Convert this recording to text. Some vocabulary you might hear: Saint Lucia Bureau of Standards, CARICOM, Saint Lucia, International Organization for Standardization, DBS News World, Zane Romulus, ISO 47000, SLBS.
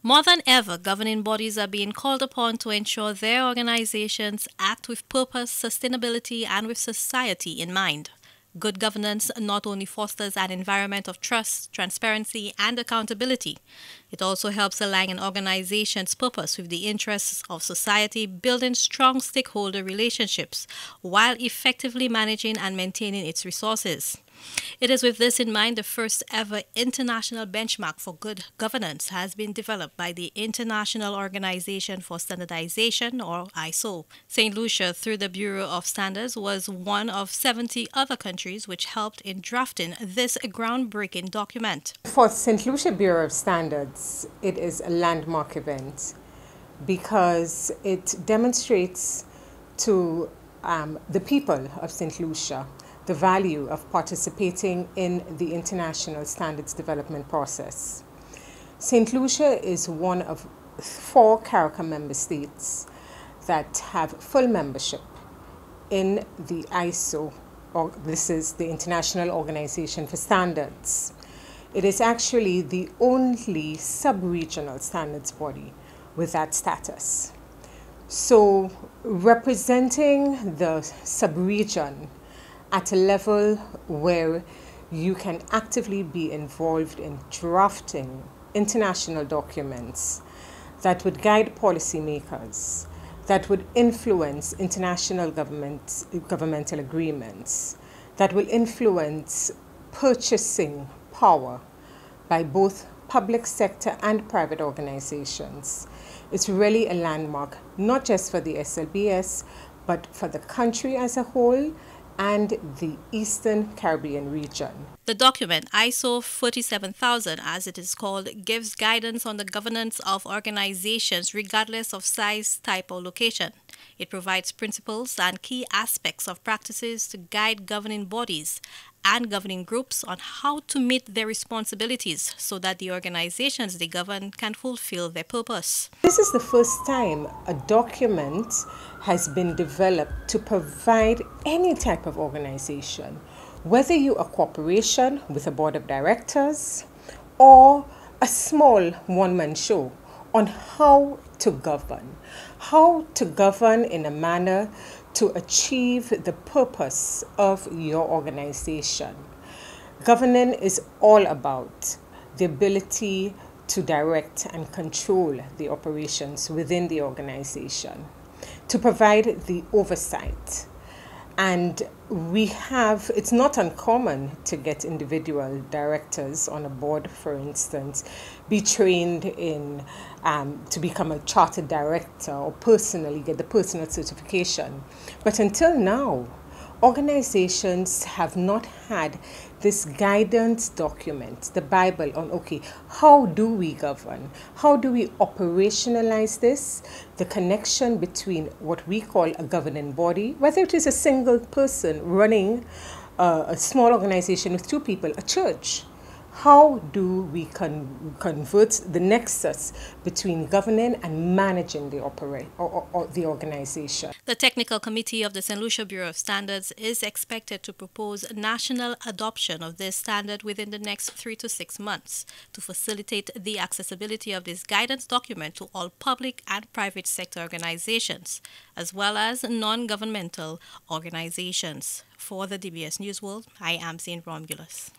More than ever, governing bodies are being called upon to ensure their organizations act with purpose, sustainability, and with society in mind. Good governance not only fosters an environment of trust, transparency, and accountability, it also helps align an organization's purpose with the interests of society, building strong stakeholder relationships while effectively managing and maintaining its resources. It is with this in mind the first ever international benchmark for good governance has been developed by the International Organization for Standardization, or ISO. Saint Lucia, through the Bureau of Standards, was one of 70 other countries which helped in drafting this groundbreaking document. For Saint Lucia Bureau of Standards, it is a landmark event because it demonstrates to the people of Saint Lucia the value of participating in the international standards development process. Saint Lucia is one of 4 CARICOM member states that have full membership in the ISO, or this is the International Organization for Standards. It is actually the only sub-regional standards body with that status. So representing the sub-region at a level where you can actively be involved in drafting international documents that would guide policymakers, that would influence international governmental agreements, that will influence purchasing power by both public sector and private organizations. It's really a landmark, not just for the SLBS, but for the country as a whole, and the Eastern Caribbean region. The document, ISO 47000 as it is called, gives guidance on the governance of organizations regardless of size, type, or location. It provides principles and key aspects of practices to guide governing bodies and governing groups on how to meet their responsibilities so that the organizations they govern can fulfill their purpose. This is the first time a document has been developed to provide any type of organization, whether you're a corporation with a board of directors or a small one-man show, on how to govern. How to govern in a manner to achieve the purpose of your organization. Governing is all about the ability to direct and control the operations within the organization, to provide the oversight. And it's not uncommon to get individual directors on a board, for instance, be trained in to become a chartered director or personally get the personal certification. But until now, organizations have not had this guidance document, the Bible on, okay, how do we govern? How do we operationalize this? The connection between what we call a governing body, whether it is a single person running a small organization with 2 people, a church. How do we convert the nexus between governing and managing the organization? The Technical Committee of the Saint Lucia Bureau of Standards is expected to propose national adoption of this standard within the next 3 to 6 months to facilitate the accessibility of this guidance document to all public and private sector organizations, as well as non-governmental organizations. For the DBS News World, I am Zane Romulus.